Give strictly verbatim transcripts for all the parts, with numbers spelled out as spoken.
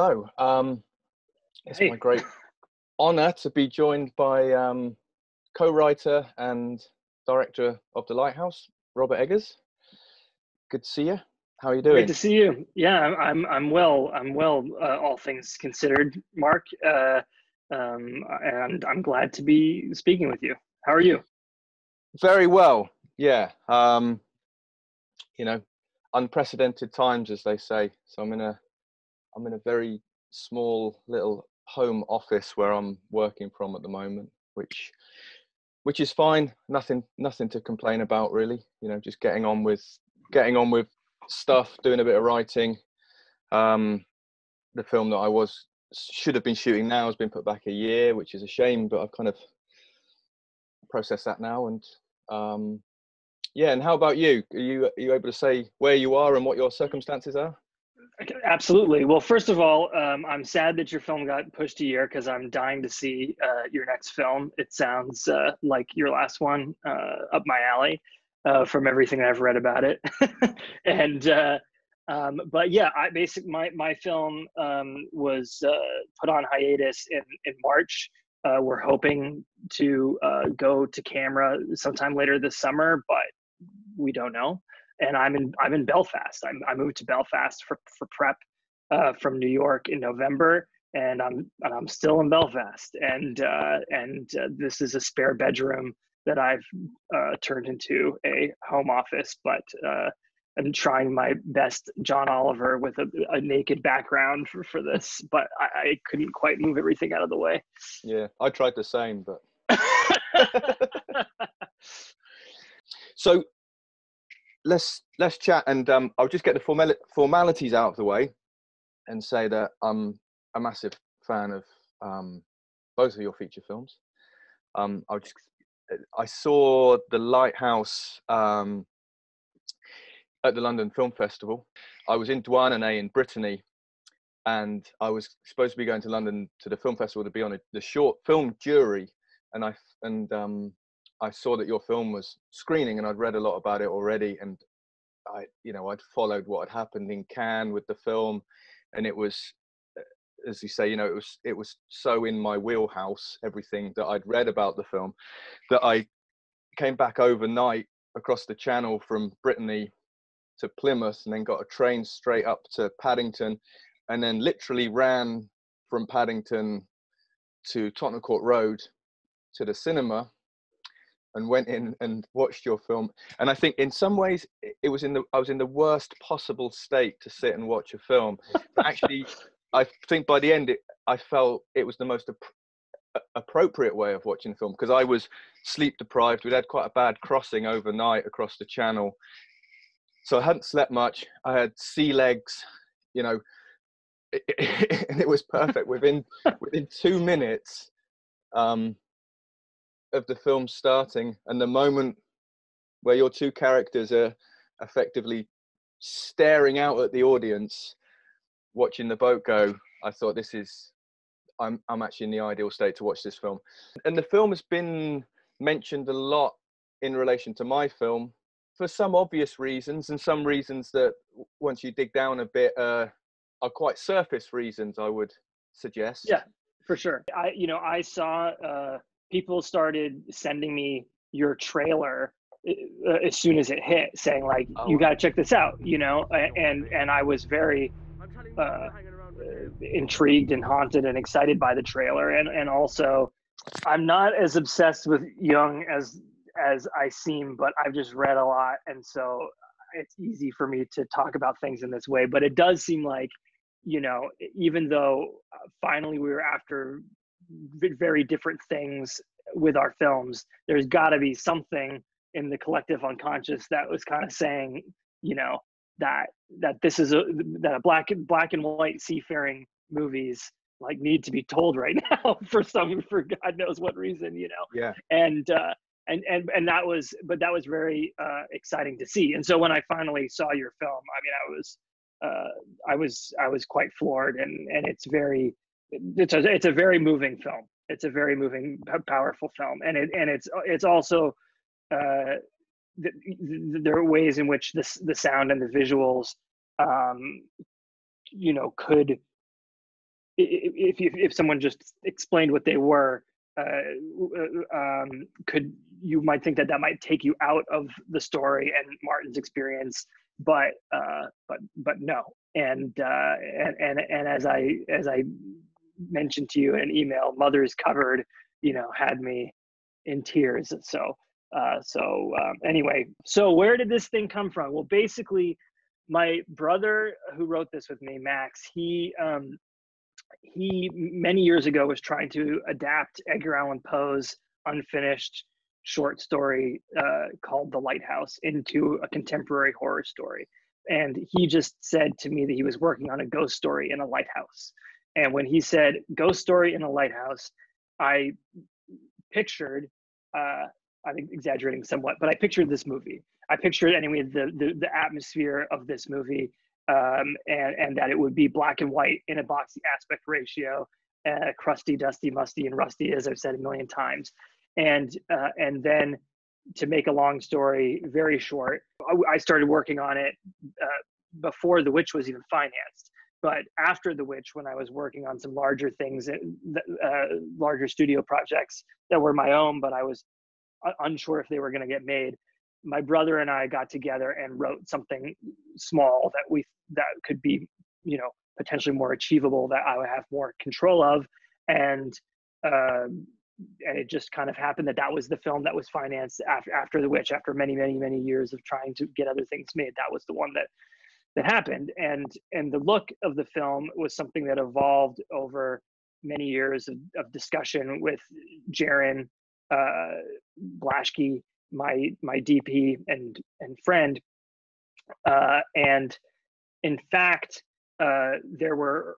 hello. Um, it's hey. my great honor to be joined by um, co-writer and director of The Lighthouse, Robert Eggers. Good to see you. How are you doing? Great to see you. Yeah, I'm. I'm well. I'm well. Uh, all things considered, Mark. Uh, um, and I'm glad to be speaking with you. How are you? Very well. Yeah. Um, you know, unprecedented times, as they say. So I'm in a. I'm in a very small little home office where I'm working from at the moment, which, which is fine. Nothing. Nothing to complain about, really. You know, just getting on with. Getting on with. stuff, doing a bit of writing. Um the film that I was should have been shooting now has been put back a year, which is a shame, but I've kind of processed that now. And um yeah, and how about you? Are you are you able to say where you are and what your circumstances are? Absolutely. Well, first of all, um I'm sad that your film got pushed a year, because I'm dying to see uh your next film. It sounds uh like your last one, uh up my alley. Uh, from everything I've read about it. And uh, um, but yeah, I basically my my film um, was uh, put on hiatus in in March. Uh, we're hoping to uh, go to camera sometime later this summer, but we don't know. And I'm in I'm in Belfast. I'm, I moved to Belfast for for prep uh, from New York in November, and I'm and I'm still in Belfast. And uh, and uh, this is a spare bedroom that I've uh, turned into a home office, but uh, I'm trying my best John Oliver with a, a naked background for, for this, but I, I couldn't quite move everything out of the way. Yeah, I tried the same, but... So let's let's chat, and um, I'll just get the formal formalities out of the way and say that I'm a massive fan of um, both of your feature films. Um, I'll just... I saw The Lighthouse um, at the London Film Festival. I was in Douarnenez in Brittany, and I was supposed to be going to London to the film festival to be on a, the short film jury. And I and um, I saw that your film was screening, and I'd read a lot about it already. And I, you know, I'd followed what had happened in Cannes with the film, and it was, as you say, you know, it was it was so in my wheelhouse, everything that I'd read about the film, that I came back overnight across the channel from Brittany to Plymouth, and then got a train straight up to Paddington, and then literally ran from Paddington to Tottenham Court Road to the cinema, and went in and watched your film. And I think in some ways it was in the I was in the worst possible state to sit and watch a film, but actually I think by the end, it, I felt it was the most ap appropriate way of watching the film, because I was sleep deprived. We'd had quite a bad crossing overnight across the channel, so I hadn't slept much. I had sea legs, you know, it, it, and it was perfect. Within within two minutes um, of the film starting, and the moment where your two characters are effectively staring out at the audience, watching the boat go, I thought, this is, I'm, I'm actually in the ideal state to watch this film. And the film has been mentioned a lot in relation to my film, for some obvious reasons, and some reasons that once you dig down a bit uh, are quite surface reasons, I would suggest. Yeah, for sure. I, you know, I saw uh, people started sending me your trailer uh, as soon as it hit, saying like, oh, you got to check this out, you know, and, and I was very, Uh, intrigued and haunted and excited by the trailer, and and also I'm not as obsessed with Jung as as I seem, but I've just read a lot, and so it's easy for me to talk about things in this way. But it does seem like, you know, even though finally we were after very different things with our films, there's got to be something in the collective unconscious that was kind of saying, you know, that that this is a that a black and black and white seafaring movies like need to be told right now for some for God knows what reason, you know. Yeah. And uh and and and that was but that was very uh exciting to see. And so when I finally saw your film, I mean, I was uh I was I was quite floored, and and it's very it's a, it's a very moving film. It's a very moving, powerful film, and it and it's it's also uh The, the, there are ways in which this, the sound and the visuals, um, you know, could if you, if someone just explained what they were, uh, um, could you might think that that might take you out of the story and Martin's experience, but uh, but but no. And uh, and and and as I as I mentioned to you in an email, Mother's Covered, you know, had me in tears. So uh, so um, anyway, so where did this thing come from? Well, basically, my brother who wrote this with me, Max, he um, he many years ago was trying to adapt Edgar Allan Poe's unfinished short story uh, called The Lighthouse into a contemporary horror story. And he just said to me that he was working on a ghost story in a lighthouse. And when he said ghost story in a lighthouse, I pictured, uh, I'm exaggerating somewhat, but I pictured this movie. I pictured anyway the, the, the atmosphere of this movie, um, and, and that it would be black and white in a boxy aspect ratio, uh, crusty, dusty, musty, and rusty, as I've said a million times. And, uh, and then to make a long story very short, I, I started working on it uh, before The Witch was even financed. But after The Witch, when I was working on some larger things, uh, larger studio projects that were my own, but I was unsure if they were going to get made, my brother and I got together and wrote something small that we that could be, you know, potentially more achievable, that I would have more control of, and uh, and it just kind of happened that that was the film that was financed after after The Witch. After many, many, many years of trying to get other things made, that was the one that. That happened, and and the look of the film was something that evolved over many years of, of discussion with Jaren uh, Blaschke, my my D P and and friend. Uh, and in fact, uh, there were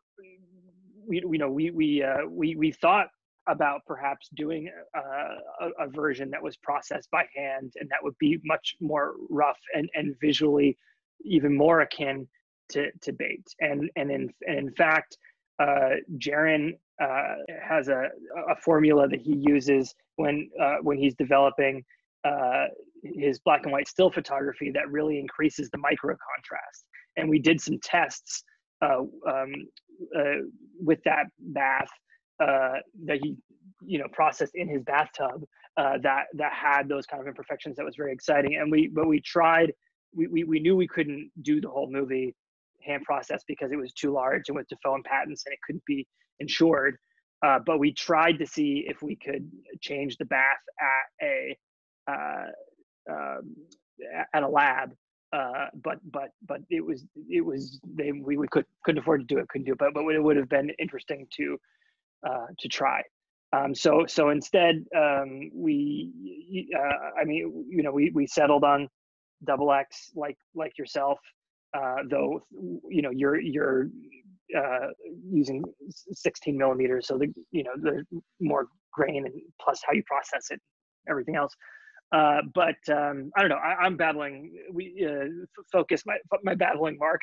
we you know we we uh, we we thought about perhaps doing uh, a, a version that was processed by hand, and that would be much more rough and and visually even more akin to, to Bait. And, and, in, and in fact, uh, Jaren uh, has a, a formula that he uses when, uh, when he's developing uh, his black and white still photography that really increases the micro contrast. And we did some tests uh, um, uh, with that bath uh, that he you know, processed in his bathtub uh, that, that had those kind of imperfections. That was very exciting. And we, but we tried We, we we knew we couldn't do the whole movie hand processed because it was too large and with Dafoe and patents, and it couldn't be insured. Uh, but we tried to see if we could change the bath at a uh, um, at a lab. Uh, but but but it was it was they we, we could couldn't afford to do it couldn't do it. But but it would have been interesting to uh, to try. Um, so so instead um, we uh, I mean you know we we settled on Double X, like like yourself, uh, though you know you're you're uh, using sixteen millimeters, so the you know there's more grain, and plus how you process it, everything else. Uh, but um, I don't know. I, I'm babbling. We uh, f focus my my babbling, Mark.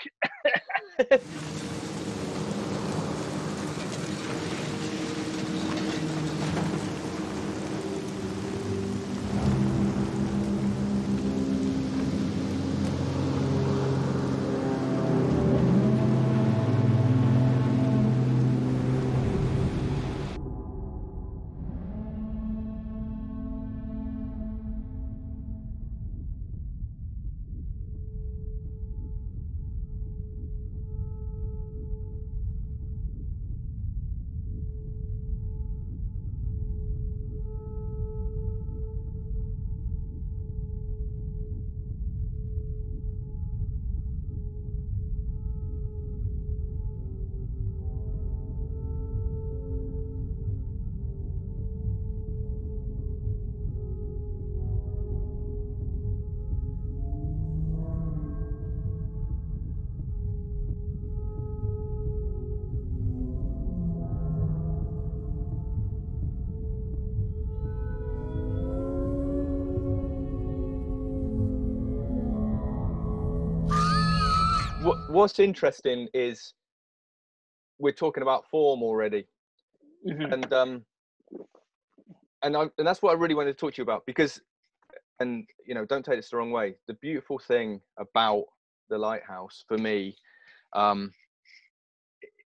What's interesting is we're talking about form already, mm-hmm. and um, and I, and that's what I really wanted to talk to you about, because, and you know, don't take this the wrong way. The beautiful thing about The Lighthouse for me um,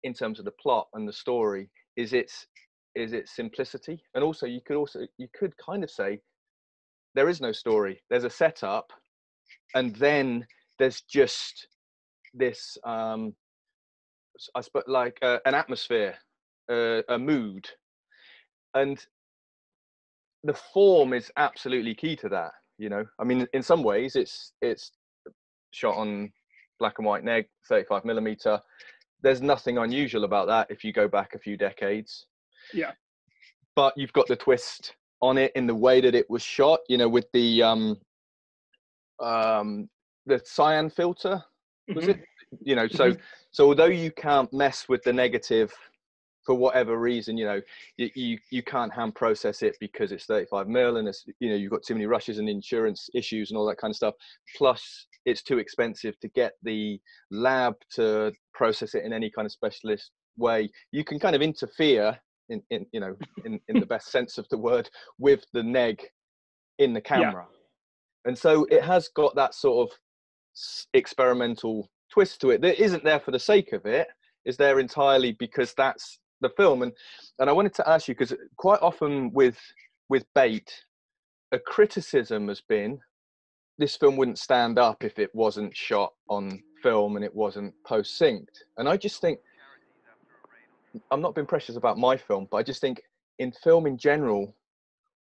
in terms of the plot and the story is its is its simplicity. And also you could also you could kind of say there is no story. There's a setup, and then there's just this um I suppose like uh, an atmosphere, uh, a mood, and the form is absolutely key to that. You know, I mean, in some ways it's it's shot on black and white neg, thirty-five millimeter. There's nothing unusual about that if you go back a few decades. Yeah. But you've got the twist on it in the way that it was shot, you know, with the um um the cyan filter, was mm-hmm. it? You know, so so although you can't mess with the negative for whatever reason, you know, you, you you can't hand process it because it's thirty-five mil and it's, you know, you've got too many rushes and insurance issues and all that kind of stuff. Plus it's too expensive to get the lab to process it in any kind of specialist way. You can kind of interfere in, in you know, in, in the best sense of the word with the neg in the camera. Yeah. And so it has got that sort of experimental twist to it that isn't there for the sake of it, is there entirely because that's the film. And and I wanted to ask you, because quite often with with Bait, a criticism has been this film wouldn't stand up if it wasn't shot on film and it wasn't post-synced. And I just think, I'm not being precious about my film, but I just think in film in general,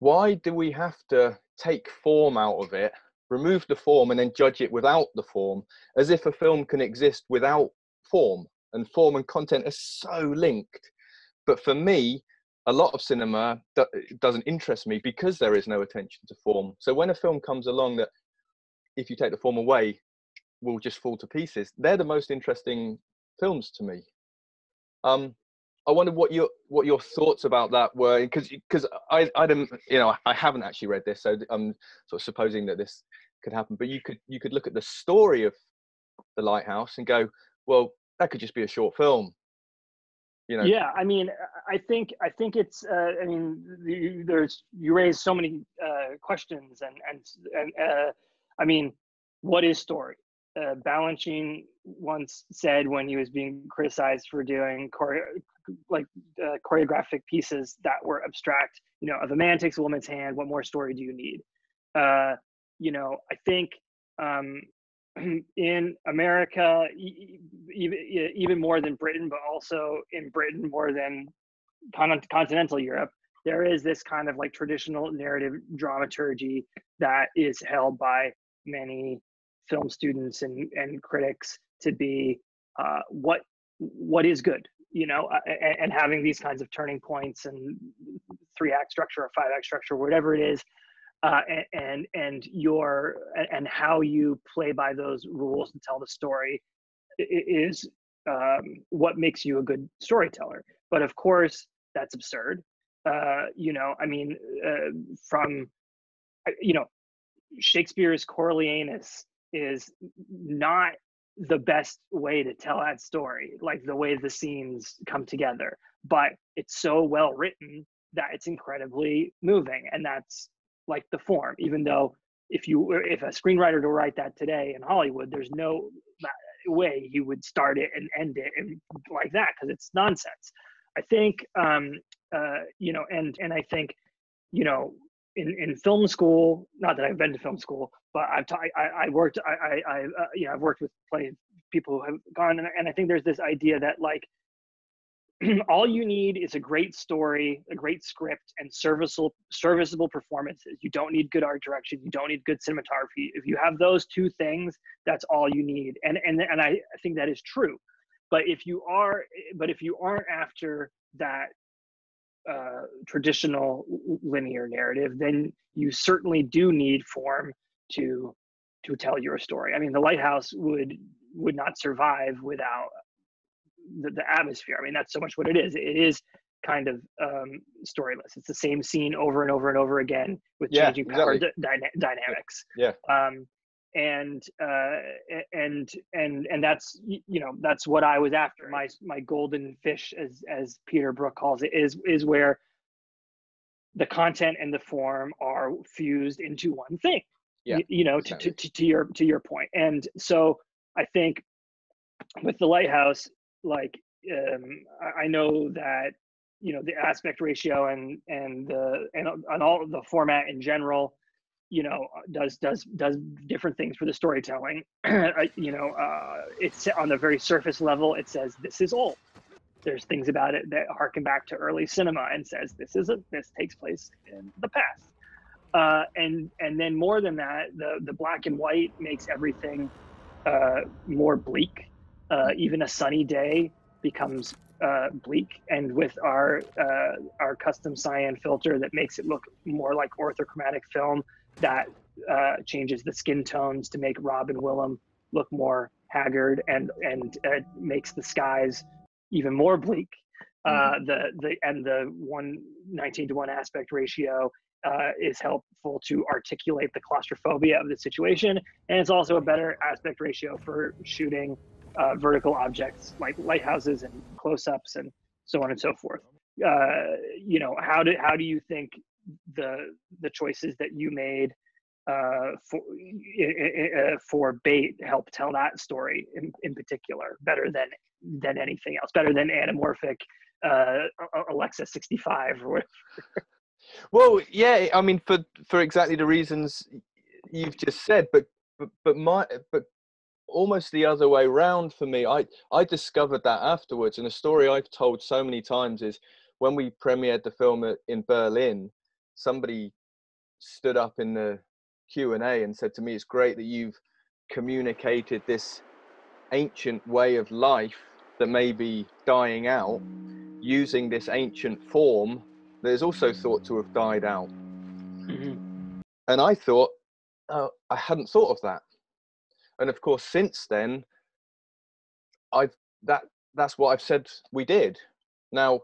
why do we have to take form out of it, remove the form and then judge it without the form, as if a film can exist without form? And form and content are so linked. But for me, a lot of cinema do doesn't interest me because there is no attention to form. So when a film comes along that, if you take the form away, will just fall to pieces, they're the most interesting films to me. Um, I wonder what your what your thoughts about that were, because because I I don't you know I haven't actually read this, so I'm sort of supposing that this could happen. But you could you could look at the story of The Lighthouse and go, well, that could just be a short film, you know. Yeah, I mean, I think I think it's. Uh, I mean, you, there's you raise so many uh, questions, and and and uh, I mean, what is story? Uh, Balanchine once said when he was being criticized for doing chore like uh, choreographic pieces that were abstract. You know, if a man takes a woman's hand, what more story do you need? Uh, you know, I think. Um, in America, even more than Britain, but also in Britain more than continental Europe, there is this kind of like traditional narrative dramaturgy that is held by many film students and, and critics to be uh, what what is good, you know, and, and having these kinds of turning points and three-act structure or five-act structure, whatever it is. Uh, and, and and your and how you play by those rules and tell the story is um, what makes you a good storyteller. But of course, that's absurd. Uh, you know, I mean, uh, from you know, Shakespeare's Coriolanus is not the best way to tell that story, like the way the scenes come together. But it's so well written that it's incredibly moving, and that's like the form, even though if you if a screenwriter to write that today in Hollywood, there's no way you would start it and end it and like that, because it's nonsense. I think um, uh, you know, and and I think you know, in in film school, not that I've been to film school, but I've t I, I worked I I, I uh, you know I've worked with play people who have gone, and, and I think there's this idea that like all you need is a great story, a great script, and serviceable, serviceable performances. You don't need good art direction. You don't need good cinematography. If you have those two things, that's all you need. And and and I think that is true. But if you are, but if you aren't after that uh, traditional linear narrative, then you certainly do need form to to tell your story. I mean, The Lighthouse would would not survive without The, the atmosphere. I mean, that's so much what it is. It is kind of um, storyless. It's the same scene over and over and over again with yeah, changing power exactly. dyna dynamics. Yeah. Um, and uh, and and and that's you know that's what I was after. My my golden fish, as as Peter Brook calls it, is is where the content and the form are fused into one thing. Yeah. You, you know, exactly. to, to to your to your point. And so I think with The Lighthouse, like um, I know that, you know, the aspect ratio and and the and and all the format in general, you know, does does does different things for the storytelling. You know, uh, it's on the very surface level. It says this is old. There's things about it that harken back to early cinema and says this is a, this takes place in the past. Uh, and and then more than that, the the black and white makes everything uh, more bleak. Uh, even a sunny day becomes uh, bleak, and with our uh, our custom cyan filter that makes it look more like orthochromatic film, that uh, changes the skin tones to make Rob and Willem look more haggard, and and uh, makes the skies even more bleak. Uh, the the and the one nineteen to one aspect ratio uh, is helpful to articulate the claustrophobia of the situation, and it's also a better aspect ratio for shooting Uh, vertical objects like lighthouses and close-ups and so on and so forth. Uh, you know, how do how do you think the the choices that you made uh, for uh, for Bait help tell that story in, in particular better than than anything else, better than anamorphic uh, Alexa sixty-five or whatever? Well, yeah, I mean, for for exactly the reasons you've just said, but but but my but. almost the other way round for me. I, I discovered that afterwards, and a story I've told so many times is when we premiered the film at, in Berlin, somebody stood up in the Q and A and said to me, it's great that you've communicated this ancient way of life that may be dying out using this ancient form that is also thought to have died out. Mm-hmm. And I thought, oh, I hadn't thought of that. And of course, since then, I've that that's what I've said we did. Now,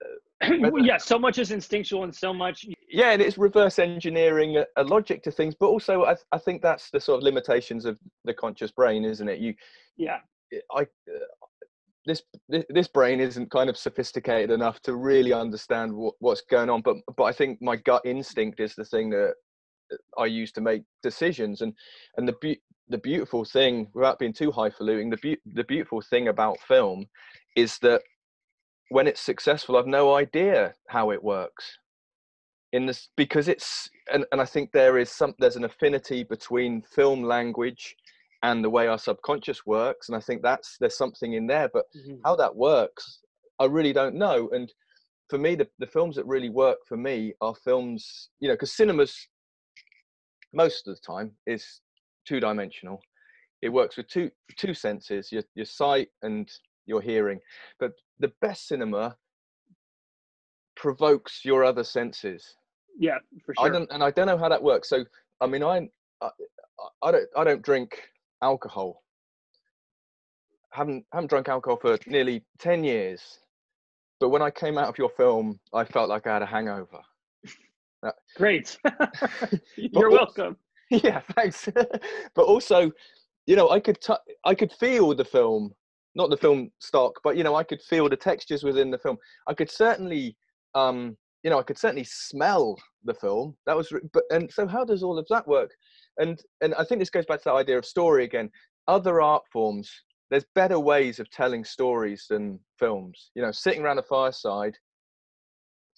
uh, yeah, so much is instinctual, and so much, yeah, and it's reverse engineering a, a logic to things. But also, I, I think that's the sort of limitations of the conscious brain, isn't it? You, yeah, I uh, this this brain isn't kind of sophisticated enough to really understand what, what's going on. But but I think my gut instinct is the thing that I use to make decisions, and and the be the beautiful thing, without being too highfalutin, the be the beautiful thing about film is that when it's successful, I've no idea how it works. In this, because it's and and I think there is some there's an affinity between film language and the way our subconscious works, and I think that's there's something in there, but mm-hmm. how that works, I really don't know. And for me, the the films that really work for me are films, you know, because cinema's most of the time is two-dimensional. It works with two two senses, your your sight and your hearing. But the best cinema provokes your other senses. Yeah, for sure. I don't, and I don't know how that works. So I mean, I, I I don't I don't drink alcohol. Haven't haven't drunk alcohol for nearly ten years. But when I came out of your film, I felt like I had a hangover. Uh, Great. You're welcome. Yeah, thanks. But also, you know, I could t I could feel the film, not the film stock, but you know, I could feel the textures within the film. I could certainly, um, you know, I could certainly smell the film. That was, but and so how does all of that work? And and I think this goes back to that idea of story again. Other art forms, there's better ways of telling stories than films. You know, sitting around a fireside,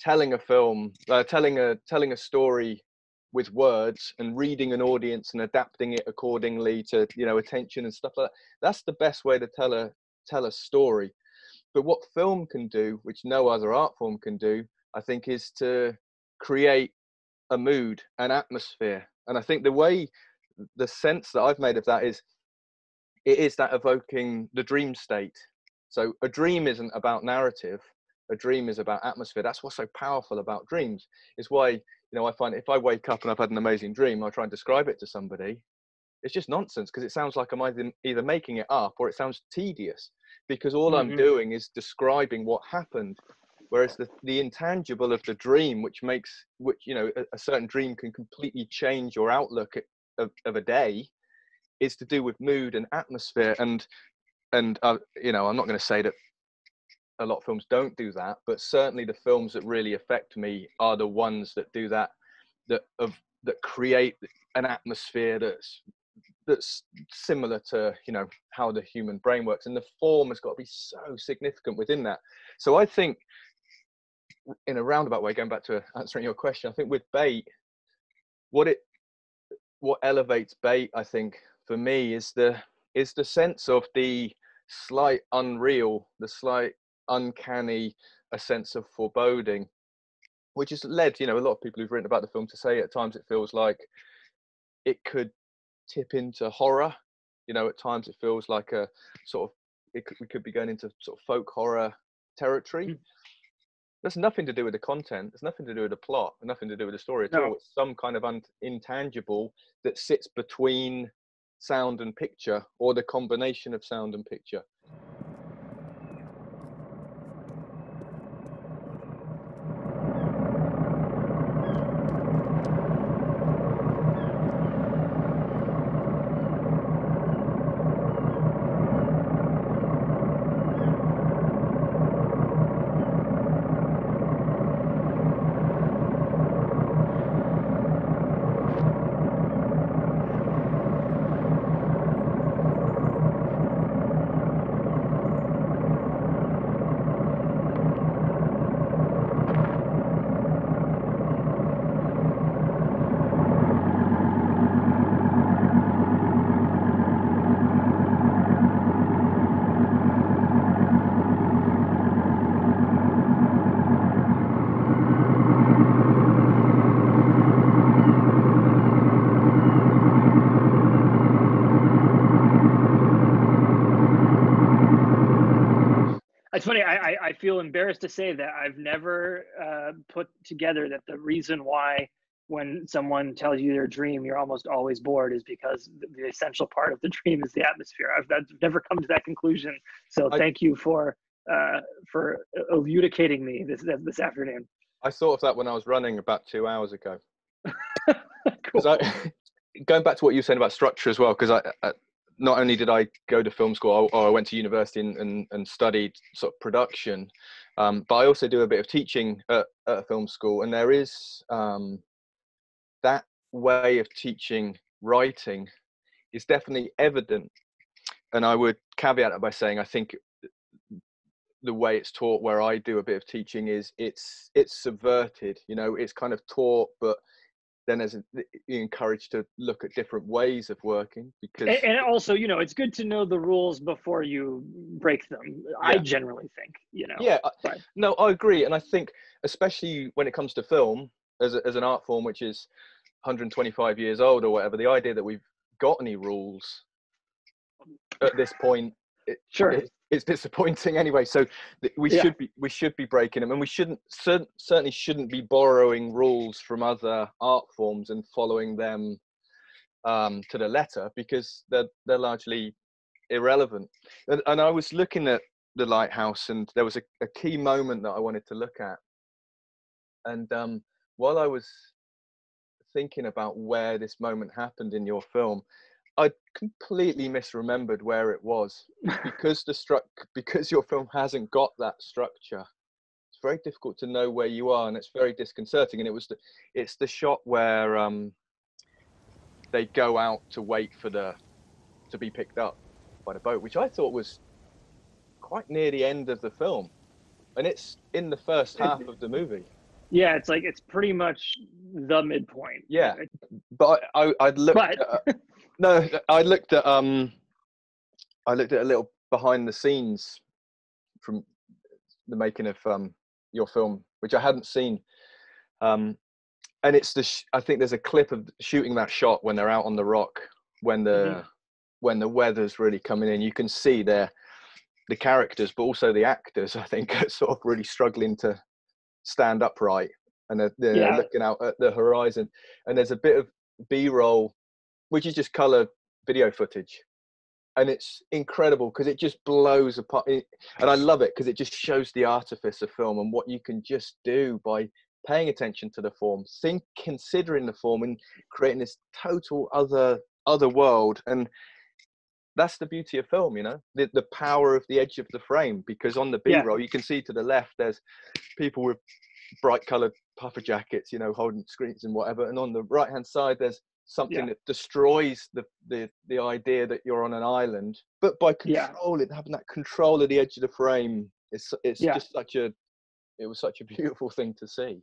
telling a film, uh, telling a telling a story with words, and reading an audience and adapting it accordingly to, you know, attention and stuff like that. That's the best way to tell a tell a story. But what film can do, which no other art form can do, I think, is to create a mood, an atmosphere. And I think the way, the sense that I've made of that is, it is that evoking the dream state. So a dream isn't about narrative. A dream is about atmosphere. That's what's so powerful about dreams. It's why, you know, I find if I wake up and I've had an amazing dream, I try and describe it to somebody. It's just nonsense, because it sounds like I'm either, either making it up, or it sounds tedious, because all mm-hmm. I'm doing is describing what happened. Whereas the, the intangible of the dream, which makes, which, you know, a, a certain dream can completely change your outlook at, of, of a day, is to do with mood and atmosphere. And, and uh, you know, I'm not going to say that a lot of films don't do that, but certainly the films that really affect me are the ones that do that, that of that create an atmosphere that's that's similar to, you know, how the human brain works. And the form has got to be so significant within that. So I think, in a roundabout way, going back to answering your question, I think with Bait, what it, what elevates Bait, I think, for me, is the, is the sense of the slight unreal, the slight uncanny, a sense of foreboding, which has led, you know, a lot of people who've written about the film to say at times it feels like it could tip into horror. You know, at times it feels like a sort of, it could, we could be going into sort of folk horror territory. Mm. That's nothing to do with the content. It's nothing to do with the plot. Nothing to do with the story at no. all. It's some kind of un intangible that sits between sound and picture, or the combination of sound and picture. It's funny, I, I feel embarrassed to say that I've never uh, put together that the reason why when someone tells you their dream, you're almost always bored is because the essential part of the dream is the atmosphere. I've, I've never come to that conclusion. So I, thank you for, uh, for elucidating me this, this afternoon. I thought of that when I was running about two hours ago. Cool. I, going back to what you were saying about structure as well, because I, I not only did I go to film school, or I went to university and, and, and studied sort of production, um, but I also do a bit of teaching at, at a film school. And there is um, that way of teaching writing is definitely evident. And I would caveat it by saying, I think the way it's taught where I do a bit of teaching is it's, it's subverted, you know, it's kind of taught, but then as a, you're encouraged to look at different ways of working, because and, and also, you know, it's good to know the rules before you break them. Yeah. I generally think, you know. Yeah, I, no, I agree. And I think especially when it comes to film as, a, as an art form, which is one hundred twenty-five years old or whatever, the idea that we've got any rules at this point, it, sure. it, it's disappointing anyway. So we yeah. should be, we should be breaking them, and we shouldn't, certainly shouldn't be borrowing rules from other art forms and following them um, to the letter, because they're, they're largely irrelevant. And, and I was looking at The Lighthouse, and there was a, a key moment that I wanted to look at. And um, while I was thinking about where this moment happened in your film, I completely misremembered where it was, because the struc because your film hasn't got that structure. It's very difficult to know where you are, and it's very disconcerting. And it was the, it's the shot where um, they go out to wait for the to be picked up by the boat, which I thought was quite near the end of the film, and it's in the first half of the movie. Yeah, it's like it's pretty much the midpoint. Yeah, but I, I I'd look. No, I looked at um, I looked at a little behind the scenes from the making of um, your film, which I hadn't seen, um, and it's the sh I think there's a clip of shooting that shot when they're out on the rock, when the mm-hmm. when the weather's really coming in. You can see there the characters, but also the actors, I think, are sort of really struggling to stand upright, and they're, they're yeah. looking out at the horizon. And there's a bit of B-roll, which is just color video footage. And it's incredible because it just blows apart. It, and I love it because it just shows the artifice of film and what you can just do by paying attention to the form, think, considering the form, and creating this total other, other world. And that's the beauty of film, you know, the, the power of the edge of the frame, because on the B-roll, yeah. you can see to the left, there's people with bright colored puffer jackets, you know, holding screens and whatever. And on the right-hand side, there's something yeah. that destroys the, the the idea that you're on an island, but by control yeah. it, having that control of the edge of the frame, it's it's yeah. just such a it was such a beautiful thing to see,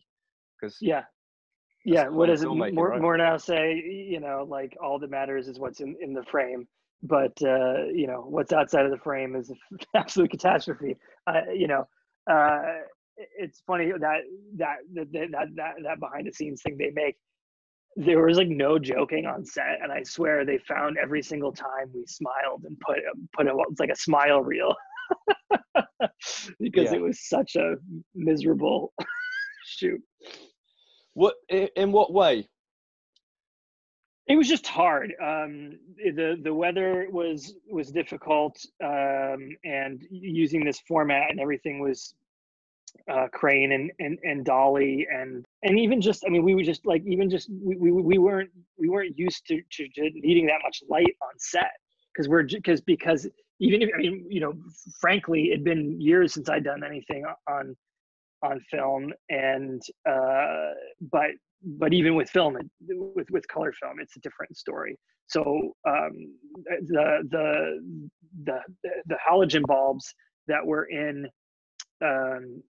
because yeah yeah what does it making, more, right? more now say, you know, like, all that matters is what's in, in the frame, but uh you know, what's outside of the frame is an absolute catastrophe. Uh you know, uh it's funny that that that that that, that behind the scenes thing they make, there was like no joking on set, and I swear they found every single time we smiled and put put a, it's like a smile reel because yeah. it was such a miserable shoot. What in, in what way? It was just hard. Um, the the weather was was difficult, um, and using this format and everything was. Uh, crane and, and and dolly and and even just I mean we were just like even just we we, we weren't we weren't used to, to, to needing that much light on set, because we're because because even if I mean you know frankly it'd been years since I'd done anything on on film, and uh but but even with film and with with color film it's a different story. So um the the the the halogen bulbs that were in um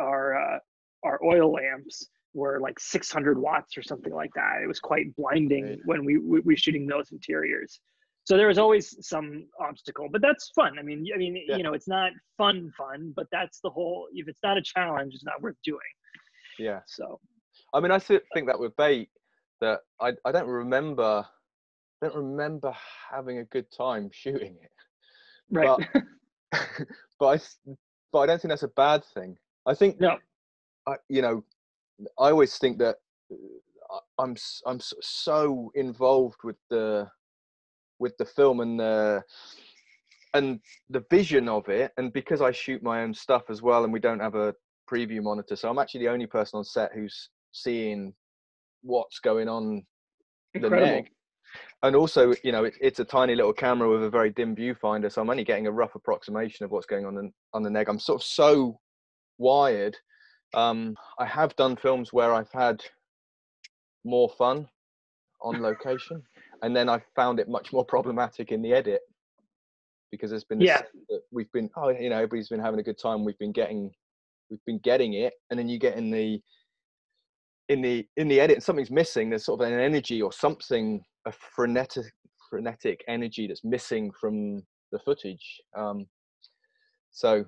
our uh, our oil lamps were like six hundred watts or something like that. It was quite blinding right. when we, we we were shooting those interiors. So there was always some obstacle, but that's fun. I mean, I mean, yeah. you know, it's not fun, fun, but that's the whole. If it's not a challenge, it's not worth doing. Yeah. So, I mean, I think that with Bait, that I I don't remember, I don't remember having a good time shooting it. Right. But, but I. But I don't think that's a bad thing. I think, no. I, you know, I always think that I'm I'm so involved with the with the film and the and the vision of it, and because I shoot my own stuff as well, and we don't have a preview monitor, so I'm actually the only person on set who's seeing what's going on. Incredible. The neck. And also, you know, it, it's a tiny little camera with a very dim viewfinder, so I'm only getting a rough approximation of what's going on in, on the neg. I'm sort of so wired. Um, I have done films where I've had more fun on location, and then I found it much more problematic in the edit, because there's been this yeah. that we've been, oh, you know, everybody's been having a good time. We've been getting, we've been getting it, and then you get in the in the in the edit, and something's missing. There's sort of an energy or something. A frenetic, frenetic energy that's missing from the footage. Um, so,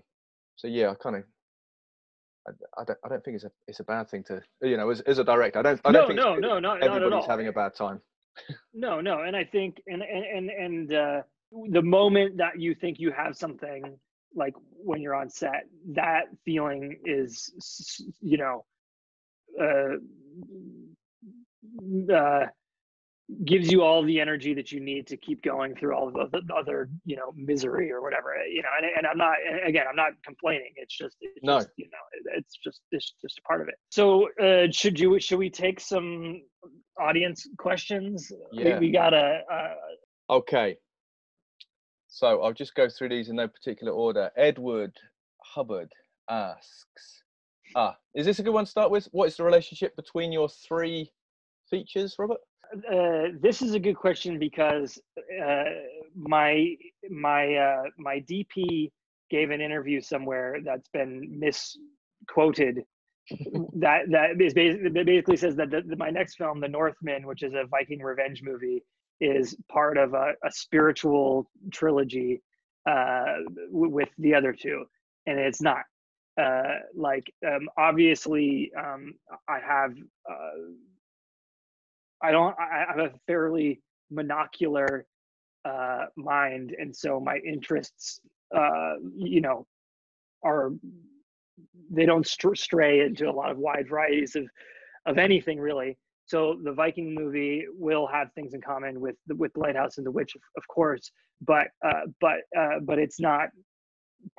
so yeah, I kind of, I, I don't, I don't think it's a, it's a bad thing to, you know, as, as a director, I don't, I don't no, think no, no, not, everybody's not at all. having a bad time. No, no, and I think, and and and uh, the moment that you think you have something, like when you're on set, that feeling is, you know, uh, uh gives you all the energy that you need to keep going through all of the other, you know, misery or whatever, you know, and, and I'm not, and again, I'm not complaining. It's just, it's no. just you know, it's just, it's just a part of it. So uh, should you, should we take some audience questions? Yeah. We, we got a, uh... okay. So I'll just go through these in no particular order. Edward Hubbard asks, ah, is this a good one to start with? What is the relationship between your three features, Robert? Uh, this is a good question, because uh, my my uh, my D P gave an interview somewhere that's been misquoted. that that is basically, basically says that the, the, my next film, The Northman, which is a Viking revenge movie, is part of a, a spiritual trilogy uh, w with the other two, and it's not. Uh, like um, obviously, um, I have. Uh, I don't, I have a fairly monocular uh, mind. And so my interests, uh, you know, are, they don't st stray into a lot of wide varieties of, of anything really. So the Viking movie will have things in common with the, with Lighthouse and The Witch, of course, but, uh, but, uh, but it's not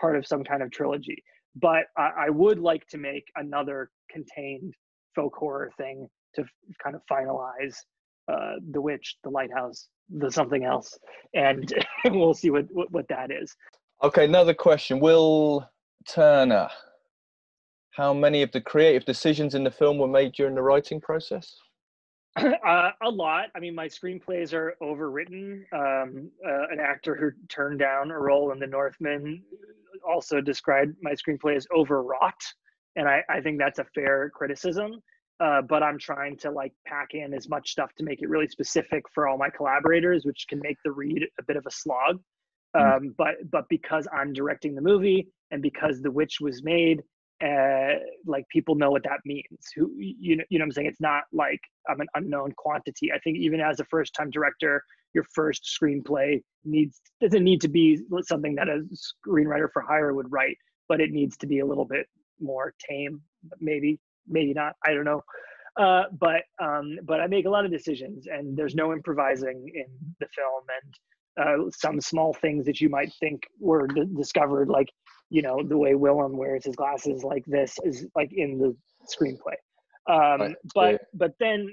part of some kind of trilogy. But I, I would like to make another contained folk horror thing to kind of finalize uh, The Witch, The Lighthouse, the something else, and we'll see what, what what that is. Okay, another question. Will Turner, how many of the creative decisions in the film were made during the writing process? Uh, a lot. I mean, my screenplays are overwritten. Um, uh, an actor who turned down a role in The Northman also described my screenplay as overwrought, and I, I think that's a fair criticism. Uh, but I'm trying to like pack in as much stuff to make it really specific for all my collaborators, which can make the read a bit of a slog. Um, mm-hmm. But but because I'm directing the movie, and because The Witch was made, uh, like people know what that means. Who you know, you know what I'm saying? It's not like I'm an unknown quantity. I think even as a first-time director, your first screenplay needs doesn't need to be something that a screenwriter for hire would write, but it needs to be a little bit more tame, maybe. Maybe not, I don't know. Uh, but um, but I make a lot of decisions, and there's no improvising in the film. And uh, some small things that you might think were d- discovered, like, you know, the way Willem wears his glasses like this is like in the screenplay. Um, right. But yeah. But then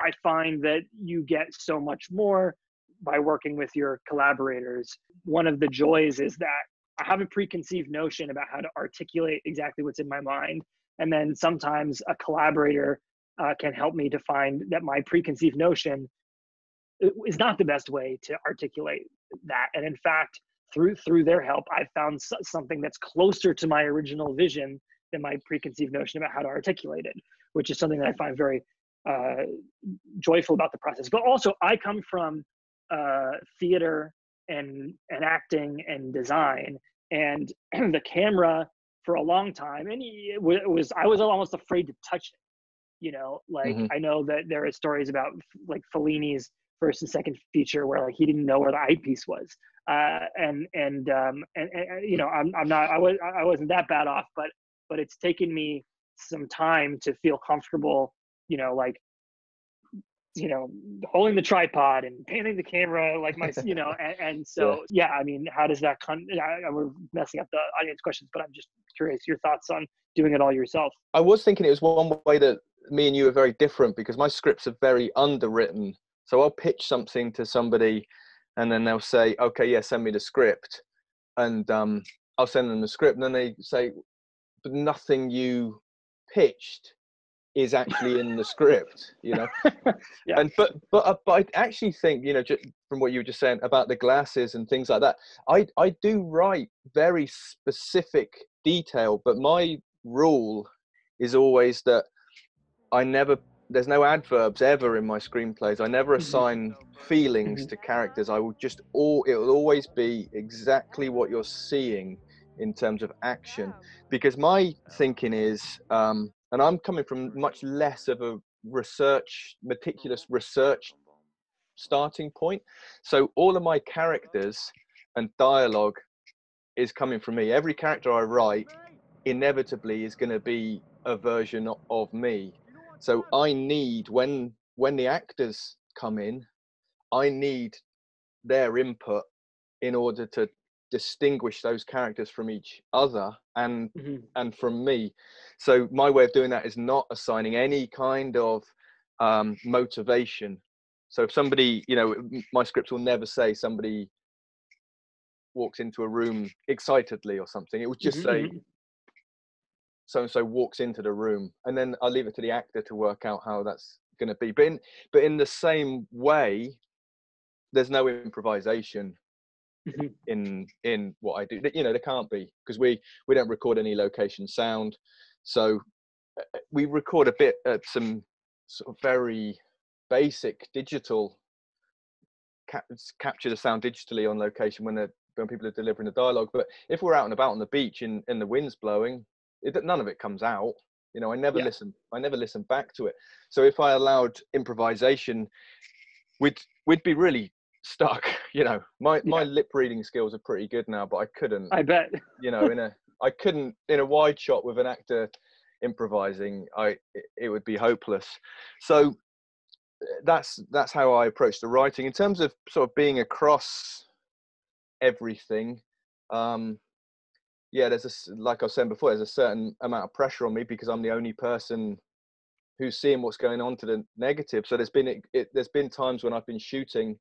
I find that you get so much more by working with your collaborators. One of the joys is that I have a preconceived notion about how to articulate exactly what's in my mind. And then sometimes a collaborator uh, can help me to find that my preconceived notion is not the best way to articulate that. And in fact, through through their help, I've found so- something that's closer to my original vision than my preconceived notion about how to articulate it, which is something that I find very uh, joyful about the process. But also, I come from uh, theater and and acting and design, and the camera for a long time, and it was I was almost afraid to touch it, you know. Like mm-hmm. I know that there are stories about like Fellini's first and second feature where like he didn't know where the eyepiece was, uh, and and um and, and you know I'm I'm not I was I wasn't that bad off, but but it's taken me some time to feel comfortable, you know, like you know holding the tripod and panning the camera like my you know and, and so yeah. yeah I mean, how does that con- I, I, we're messing up the audience questions, but I'm just curious your thoughts on doing it all yourself. I was thinking it was one way that me and you are very different, because my scripts are very underwritten. So I'll pitch something to somebody and then they'll say, okay, yeah, send me the script, and um I'll send them the script, and then they say, but nothing you pitched is actually in the script, you know. yeah. And but but uh, but I actually think, you know, just from what you were just saying about the glasses and things like that, I I do write very specific detail, but my rule is always that I never there's no adverbs ever in my screenplays. I never assign mm-hmm. feelings mm-hmm. to characters. I will just all it will always be exactly what you're seeing in terms of action, because my thinking is. Um, And I'm coming from much less of a research, meticulous research starting point. So all of my characters and dialogue is coming from me. Every character I write inevitably is going to be a version of me. So I need, when when the actors come in, I need their input in order to distinguish those characters from each other and mm-hmm. and from me. So my way of doing that is not assigning any kind of um motivation. So if somebody, you know, my scripts will never say somebody walks into a room excitedly or something. It would just mm-hmm. say so and so walks into the room, and then I leave it to the actor to work out how that's going to be. But in, but in the same way, there's no improvisation in in what I do, you know. There can't be, because we we don't record any location sound, so we record a bit at some sort of very basic digital cap- capture the sound digitally on location when they're when people are delivering the dialogue. But if we're out and about on the beach and, and the wind's blowing, it, none of it comes out, you know. I never yeah. listen I never listen back to it. So if I allowed improvisation, we'd we'd be really stuck, you know. My my yeah. lip reading skills are pretty good now, but I couldn't. I bet. you know, in a I couldn't in a wide shot with an actor improvising. I it would be hopeless. So that's that's how I approach the writing in terms of sort of being across everything. Um, yeah, there's a like I was saying before, there's a certain amount of pressure on me because I'm the only person who's seeing what's going on to the negative. So there's been it, it, there's been times when I've been shooting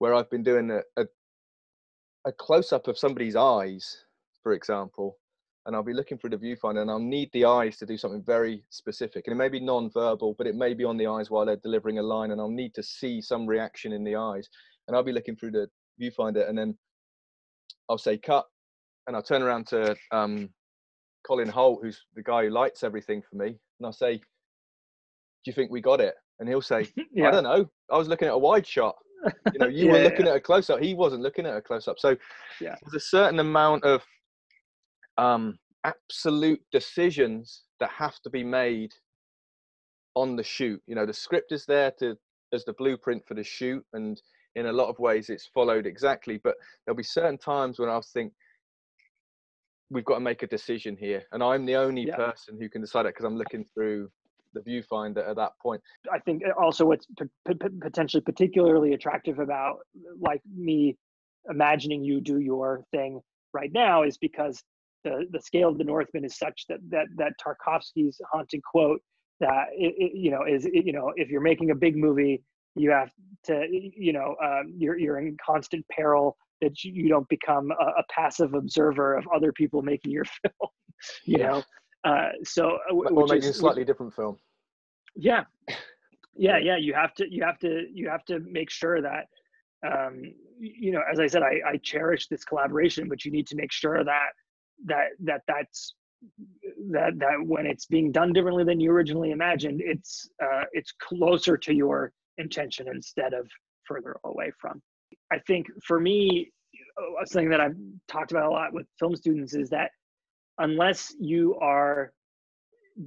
where I've been doing a, a, a close-up of somebody's eyes, for example, and I'll be looking through the viewfinder, and I'll need the eyes to do something very specific. And it may be non-verbal, but it may be on the eyes while they're delivering a line, and I'll need to see some reaction in the eyes. And I'll be looking through the viewfinder, and then I'll say cut, and I'll turn around to um, Colin Holt, who's the guy who lights everything for me, and I'll say, do you think we got it? And he'll say, yeah. I don't know. I was looking at a wide shot. You know, you yeah, were looking yeah. at a close-up. He wasn't looking at a close-up. So yeah. there's a certain amount of um, absolute decisions that have to be made on the shoot. You know, the script is there to as the blueprint for the shoot, and in a lot of ways it's followed exactly. But there'll be certain times when I'll think, we've got to make a decision here. And I'm the only yeah. person who can decide it because I'm looking through the viewfinder at that point. I think also what's p- p- potentially particularly attractive about like me imagining you do your thing right now is because the, the scale of The Northman is such that that that Tarkovsky's haunting quote that it, it, you know is it, you know if you're making a big movie you have to you know um, you're you're in constant peril that you, you don't become a, a passive observer of other people making your film. you yeah. know. Uh, so, or making a slightly which, different film. Yeah, yeah, yeah. You have to, you have to, you have to make sure that, um, you know, as I said, I, I cherish this collaboration, but you need to make sure that that that that's that that when it's being done differently than you originally imagined, it's uh, it's closer to your intention instead of further away from. I think for me, something that I've talked about a lot with film students is that, unless you are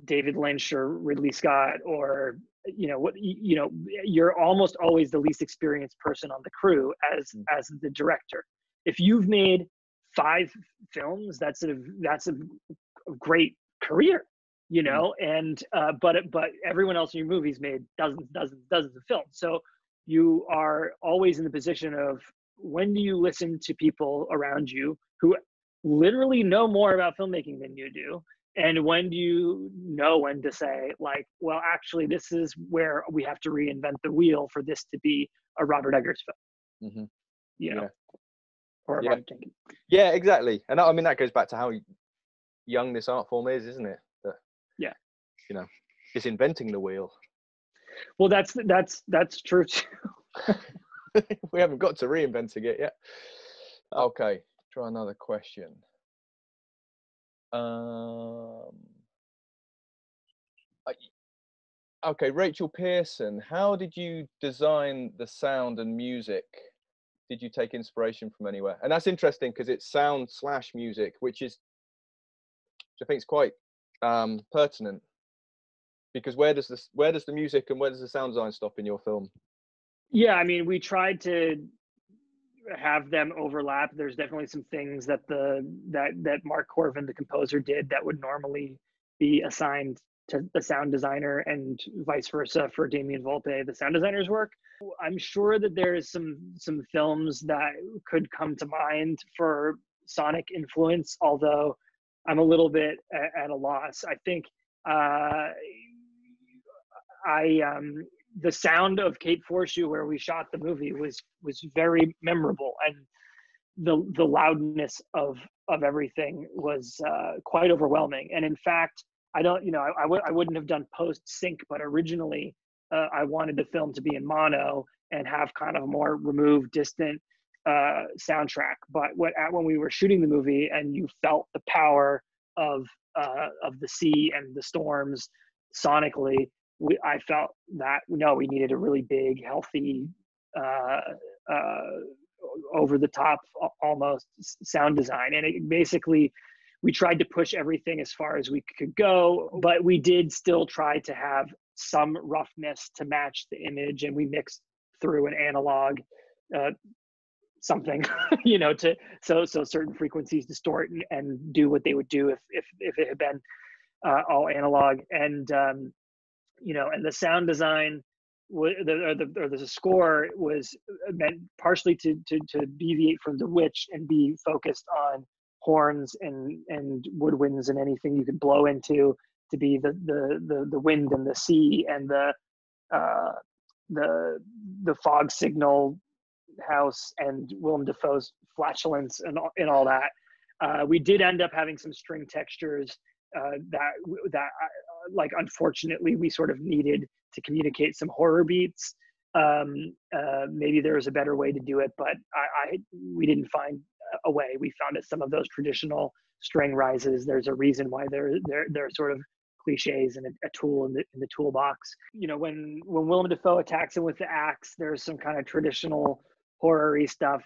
David Lynch or Ridley Scott or you know what you know you're almost always the least experienced person on the crew as as the director. If you've made five films, that's a that's a great career, you know, and uh, but but everyone else in your movie's made dozens dozens dozens of films. So you are always in the position of, when do you listen to people around you who literally know more about filmmaking than you do, and when do you know when to say, like, well, actually this is where we have to reinvent the wheel for this to be a Robert Eggers film, mm-hmm. you know, yeah. or a yeah. Mark Jenkin. Yeah, exactly. And I mean that goes back to how young this art form is, isn't it? That, yeah, you know, it's inventing the wheel. Well, that's that's that's true too. We haven't got to reinventing it yet. Okay. Try another question. Um, okay, Rachel Pearson, how did you design the sound and music? Did you take inspiration from anywhere? And that's interesting because it's sound slash music, which is, which I think is quite um, pertinent, because where does the where does the music and where does the sound design stop in your film? Yeah, I mean, we tried to have them overlap. There's definitely some things that the that that Mark Korven, the composer, did that would normally be assigned to the sound designer, and vice versa for Damien Volpe, the sound designer's work. I'm sure that there is some some films that could come to mind for sonic influence, although I'm a little bit at, at a loss. I think uh, I um, the sound of Cape Fourchu, where we shot the movie, was was very memorable, and the the loudness of of everything was uh, quite overwhelming. And in fact, I don't, you know, I, I, w- I wouldn't have done post sync, but originally uh, I wanted the film to be in mono and have kind of a more removed, distant uh, soundtrack. But what at, when we were shooting the movie, and you felt the power of uh, of the sea and the storms sonically. We, I felt that, no, we needed a really big, healthy, uh, uh, over-the-top almost sound design. And it basically, we tried to push everything as far as we could go, but we did still try to have some roughness to match the image, and we mixed through an analog uh, something, you know, to so so certain frequencies distort and, and do what they would do if, if, if it had been uh, all analog. And um, you know, and the sound design, or the, or the score was meant partially to, to to deviate from The Witch and be focused on horns and, and woodwinds and anything you could blow into to be the the the, the wind and the sea and the uh, the the fog signal house and Willem Dafoe's flatulence and all, and all that. Uh, we did end up having some string textures uh, that, that uh, like, unfortunately, we sort of needed to communicate some horror beats. Um, uh, maybe there was a better way to do it, but I, I we didn't find a way. We found that some of those traditional string rises, there's a reason why they're, they're, they're sort of cliches and a, a tool in the, in the toolbox. You know, when, when Willem Dafoe attacks him with the axe, there's some kind of traditional horror-y stuff.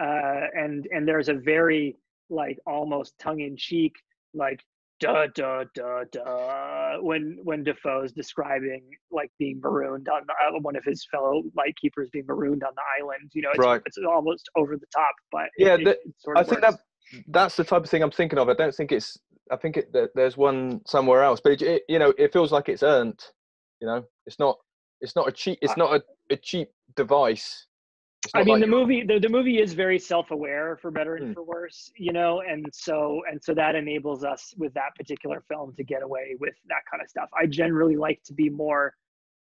Uh, and, and there's a very, like, almost tongue-in-cheek, like, duh, duh, duh, duh, when, when Dafoe's describing, like, being marooned on the, one of his fellow lightkeepers being marooned on the island. You know, it's, right. it's almost over the top, but yeah, it, that, it sort of I works. think that that's the type of thing I'm thinking of. I don't think it's, I think it, there's one somewhere else, but it, it, you know, it feels like it's earned. You know, it's not, it's not a cheap, it's not a, a cheap device. I mean, like the movie, the, the movie is very self-aware, for better and for worse, you know, and so, and so that enables us with that particular film to get away with that kind of stuff. I generally like to be more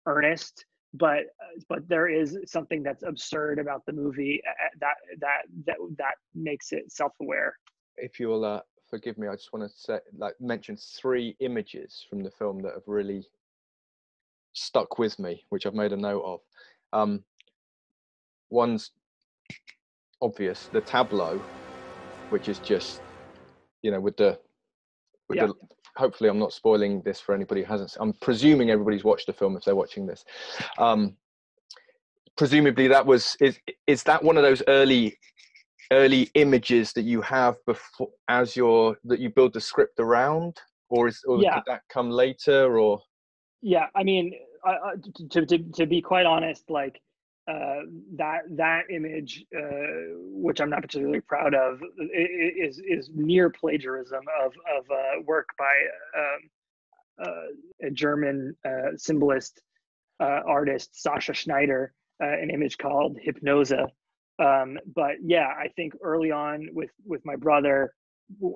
earnest, but, but there is something that's absurd about the movie that, that, that, that makes it self-aware. If you'll uh, forgive me, I just want to say, like, mention three images from the film that have really stuck with me, which I've made a note of. Um, One's obvious, the tableau, which is just, you know, with the, with yeah. the, hopefully I'm not spoiling this for anybody who hasn't, I'm presuming everybody's watched the film if they're watching this. Um, presumably that was, is, is that one of those early, early images that you have before, as your, that you build the script around, or is, or yeah. did that come later, or? Yeah, I mean, uh, to, to, to be quite honest, like, Uh, that that image, uh, which I'm not particularly proud of, is is near plagiarism of of uh, work by um, uh, a German uh, symbolist uh, artist, Sascha Schneider, uh, an image called Hypnosa. Um, but yeah, I think early on with with my brother,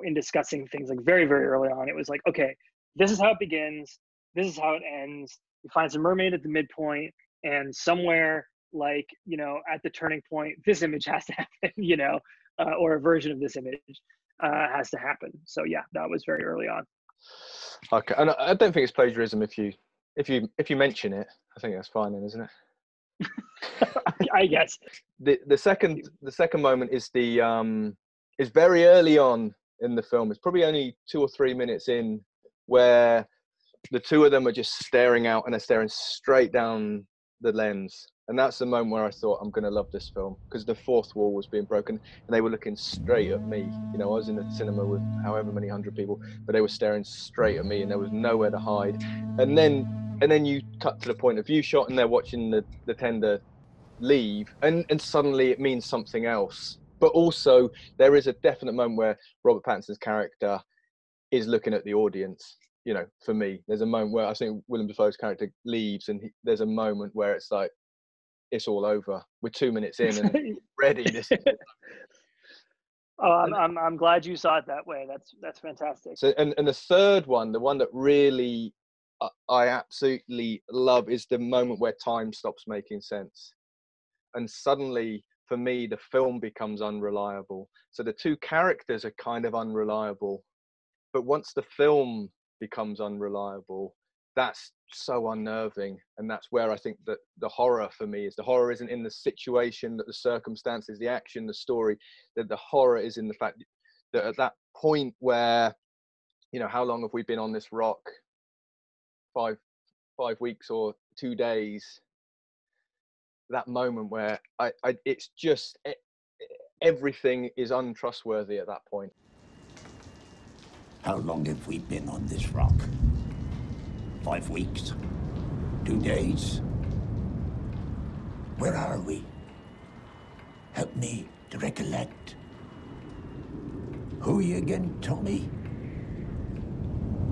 in discussing things, like very very early on, it was like, okay, this is how it begins, this is how it ends. You find some mermaid at the midpoint, and somewhere, like, you know, at the turning point, this image has to happen, you know, uh, or a version of this image uh, has to happen. So yeah, that was very early on. Okay, and I don't think it's plagiarism if you if you if you mention it. I think that's fine, then, isn't it? I guess. the the second the second moment is the um is very early on in the film. It's probably only two or three minutes in, where the two of them are just staring out, and they're staring straight down the lens. And that's the moment where I thought, I'm going to love this film, because the fourth wall was being broken and they were looking straight at me. You know, I was in a cinema with however many hundred people, but they were staring straight at me and there was nowhere to hide. And then and then you cut to the point of view shot and they're watching the, the tender leave, and, and suddenly it means something else. But also there is a definite moment where Robert Pattinson's character is looking at the audience. You know, for me, there's a moment where I think Willem Dafoe's character leaves and he, there's a moment where it's like, it's all over. We're two minutes in and ready. This is oh, I'm, I'm I'm glad you saw it that way. That's that's fantastic. So, and and the third one, the one that really I, I absolutely love, is the moment where time stops making sense, and suddenly for me the film becomes unreliable. So the two characters are kind of unreliable, but once the film becomes unreliable, that's so unnerving. And that's where I think that the horror for me is. The horror isn't in the situation, that the circumstances, the action, the story, that the horror is in the fact that at that point where, you know, how long have we been on this rock? Five, five weeks or two days. That moment where I, I it's just, it, everything is untrustworthy at that point. How long have we been on this rock? Five weeks, two days. Where are we? Help me to recollect. Who are you again, Tommy?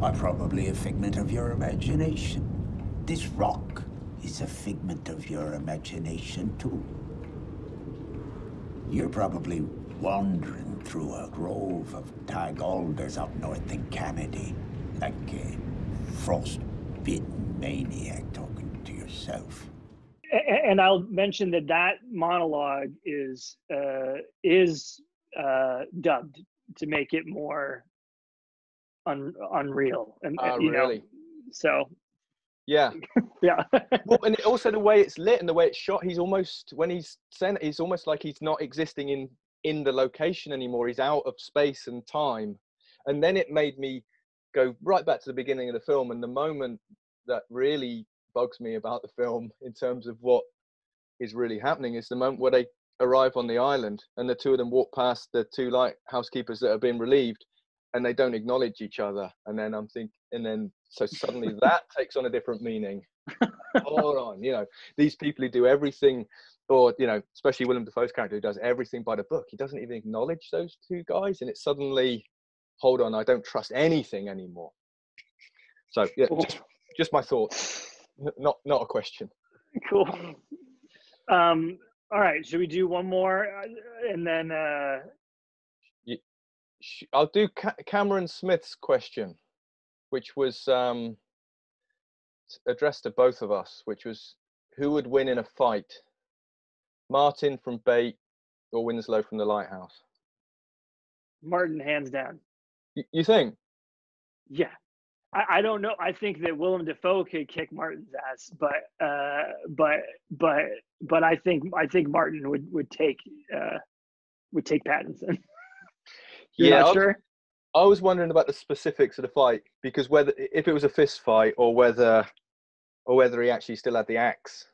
I'm probably a figment of your imagination. This rock is a figment of your imagination too. You're probably wandering through a grove of tag alders up north in Canada, like a frost. Bitten maniac talking to yourself. And I'll mention that that monologue is uh, is uh, dubbed to make it more un, unreal. And, uh, you really? know, so. Yeah. yeah. Well, and also the way it's lit and the way it's shot, he's almost, when he's saying it, it's almost like he's not existing in, in the location anymore. He's out of space and time. And then it made me go right back to the beginning of the film. And the moment that really bugs me about the film in terms of what is really happening is the moment where they arrive on the island and the two of them walk past the two lighthouse keepers that have been relieved and they don't acknowledge each other. And then I'm thinking, and then so suddenly that takes on a different meaning. Hold on, you know, these people who do everything, or, you know, especially Willem Dafoe's character who does everything by the book, he doesn't even acknowledge those two guys. And it's suddenly, hold on, I don't trust anything anymore. So yeah, just, just my thoughts, not, not a question. Cool. Um, all right. Should we do one more? And then, uh, I'll do Ca- Cameron Smith's question, which was um, addressed to both of us, which was, who would win in a fight? Martin from Bait or Winslow from The Lighthouse? Martin, hands down. Y- you think? Yeah. I-, I don't know. I think that Willem Dafoe could kick Martin's ass, but uh, but but but I think I think Martin would would take uh, would take Pattinson. You're yeah, not sure? I was wondering about the specifics of the fight, because whether if it was a fist fight or whether or whether he actually still had the axe.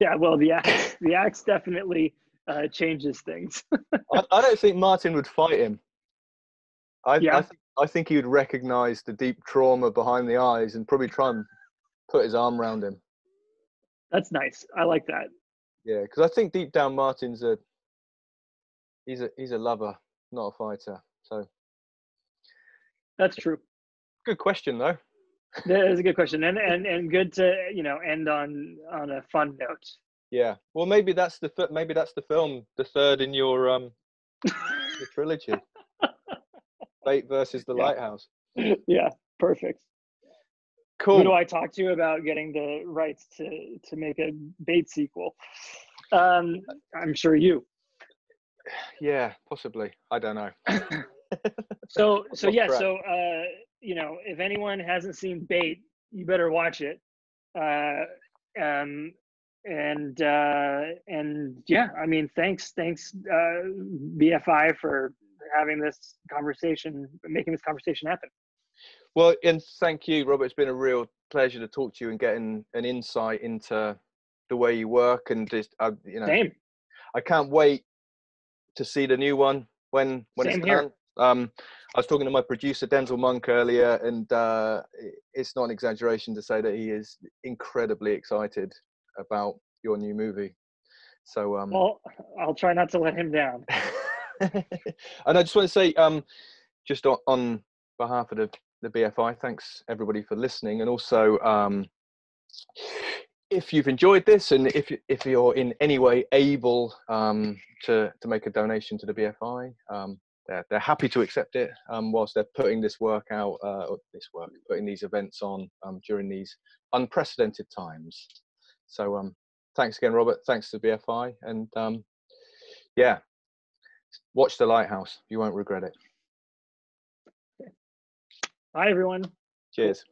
Yeah, well, the axe, the axe definitely uh, changes things. I, I don't think Martin would fight him. I, yeah. I, th- I think he would recognize the deep trauma behind the eyes and probably try and put his arm around him. That's nice. I like that. Yeah, because I think deep down Martin's a he's a he's a lover, not a fighter. So that's true. Good question, though. That is a good question, and and and good to you know end on on a fun note. Yeah. Well, maybe that's the th- maybe that's the film, the third in your um your trilogy. Bait versus The yeah. Lighthouse. Yeah. Perfect. Cool. Who do I talk to about getting the rights to to make a Bait sequel? Um, I'm sure you. Yeah, possibly. I don't know. so so yeah so uh you know if anyone hasn't seen Bait, you better watch it, uh um and uh and yeah I mean thanks thanks uh B F I for having this conversation, making this conversation happen. Well, and thank you, Robert. It's been a real pleasure to talk to you and getting an insight into the way you work, and just uh, you know Same. I can't wait to see the new one when when Same it's done. Here. Um, I was talking to my producer, Denzel Monk, earlier, and uh, it's not an exaggeration to say that he is incredibly excited about your new movie. So, um, well, I'll try not to let him down. And I just want to say, um, just on, on behalf of the, the B F I, thanks everybody for listening. And also, um, if you've enjoyed this, and if if you're in any way able um, to to make a donation to the B F I, um, They're, they're happy to accept it um, whilst they're putting this work out, uh, or this work, putting these events on um, during these unprecedented times. So um, thanks again, Robert. Thanks to B F I. And um, yeah, watch The Lighthouse. You won't regret it. Bye, everyone. Cheers.